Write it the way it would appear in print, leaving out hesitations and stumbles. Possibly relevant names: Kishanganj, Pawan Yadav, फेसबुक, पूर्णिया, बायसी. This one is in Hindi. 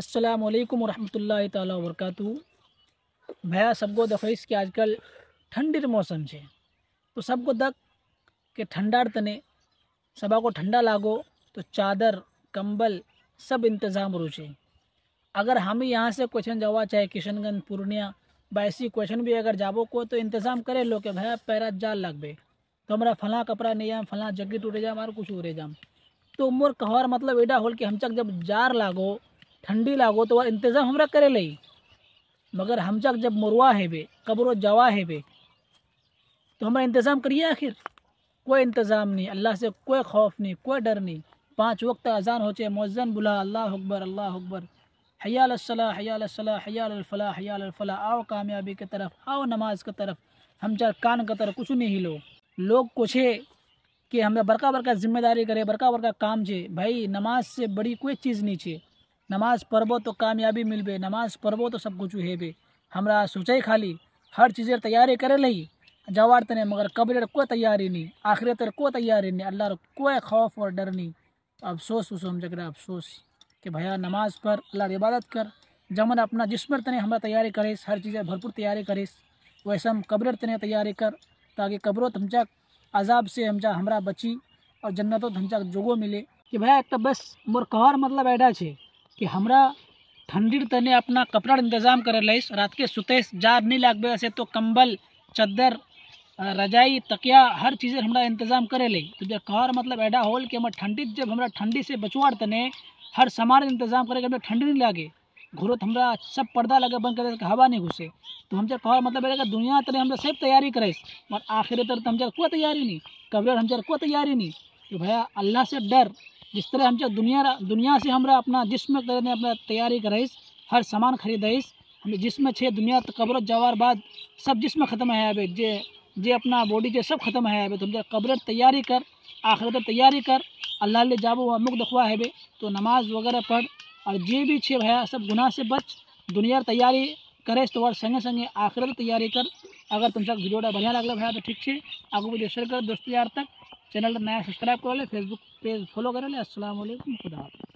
अस्सलाम वालेकुम रहमतुल्लाहि ताला वबरकातुहू। भैया सबको दफेस के आजकल ठंडीर मौसम है तो सबको दक के ठंडार तने सबा को ठंडा लागो तो चादर कंबल सब इंतज़ाम रुचे। अगर हम यहाँ से क्वेश्चन जावा चाहे किशनगंज पूर्णिया बायसी क्वेश्चन भी अगर जाबो को तो इंतज़ाम करे लो के भैया पैरा जाल लगबे तो हमारा फला कपड़ा नहीं आम फला जग्गी टूटे जाम और कुछ उड़े जाम। तो मोर कहर मतलब एडा होल कि हम चक जब जार लागो ठंडी लागो तो वह इंतज़ाम हमरा करे लई, मगर हम चक जब मुरवा है बे कब्रो जवा है बे तो हमारा इंतज़ाम करिए। आखिर कोई इंतज़ाम नहीं, अल्लाह से कोई खौफ नहीं, कोई डर नहीं। 5 वक्त अजान होचे, मौजन बुला अल्लाह अकबर अल्लाह अकबर, हया अलस्सलाह हया अलस्सलाह हया अल फलाह हया अल फलाह, आओ कामयाबी की तरफ, आओ नमाज की तरफ। हम चार कान की तरफ कुछ नहीं लोग पूछे कि हमें बड़का बड़का जिम्मेदारी करे बड़का बड़का काम छे। भाई नमाज से बड़ी कोई चीज़ नहीं छे। नमाज पढ़बो तो कामयाबी मिलबे, नमाज पढ़बो तो सब कुछ हेबे। हमरा सोचे खाली हर चीज़ें तैयारी करे लही जवार तने, मगर कब्र कोई तैयारी नहीं, आखिरत कोई तैयारी नहीं, अल्लाह कोई खौफ और डर नहीं। अफसोस उस हम जगह अफसोस कि भैया नमाज पर अल्लाह इबादत कर जमन अपना जिस्मर तने हमरा तैयारी करेस, हर चीज़ें भरपूर तैयारी करेस। वैसे हम कब्र तने तैयारी कर ताकि कब्रोत हमजा अजाब से हमजा हमरा बची और जन्नतों हमजा जोगो मिले। कि भैया एक तो बस मोर कहर मतलब ऐडा छे कि हमरा ठंडीर तने अपना कपड़ा इंतज़ाम करे लईस, रात के सुतेस जार नहीं लागबे ऐसे तो कंबल चद्दर रजाई तकिया हर चीज़ें हमरा इंतज़ाम करे लई। तो जब कहर मतलब ऐडा होल कि हमारा ठंडी जब हमरा ठंडी से बचवार तने हर सामान इंतज़ाम करे कि ठंडी नहीं लागे, घुरत हमरा सब पर्दा लगे बंद करे कि हवा नहीं घुसे। तो हमसे कहर मतलब ऐडा कि दुनिया तने हमरा सब तैयारी करेस और आखिर तर हमसे कोई तैयारी नहीं, कब्र हमसे कोई तैयारी नहीं। तो भैया अल्लाह से डर, जिस तरह हम जब दुनिया से हमरा अपना जिसम तरह अपना तैयारी कराइस हर सामान खरीदाइस हम जिसमें छे दुनिया कब्रत जवार बाद सब जिसम ख़त्म है अबे जे जे अपना बॉडी जे सब ख़त्म है अबे। तो हम जब कब्रत तैयारी कर आखिरत तैयारी कर अल्लाह ले जाबो वह मुख दखवा है बे। तो नमाज वगैरह पढ़ और जे भी छे भैया सब गुनाह से बच दुनिया तैयारी करेस तो और संगे संगे आखिरत तैयारी कर। अगर तुम सब वीडियो बढ़िया लगल भैया तो ठीक है, आगे वीडियो शेयर कर दोस्तों यार तक, चैनल नया सब्सक्राइब कर ले, फेसबुक पेज फॉलो कर ले। अस्सलाम वालेकुम, खुदा हाफ़िज़।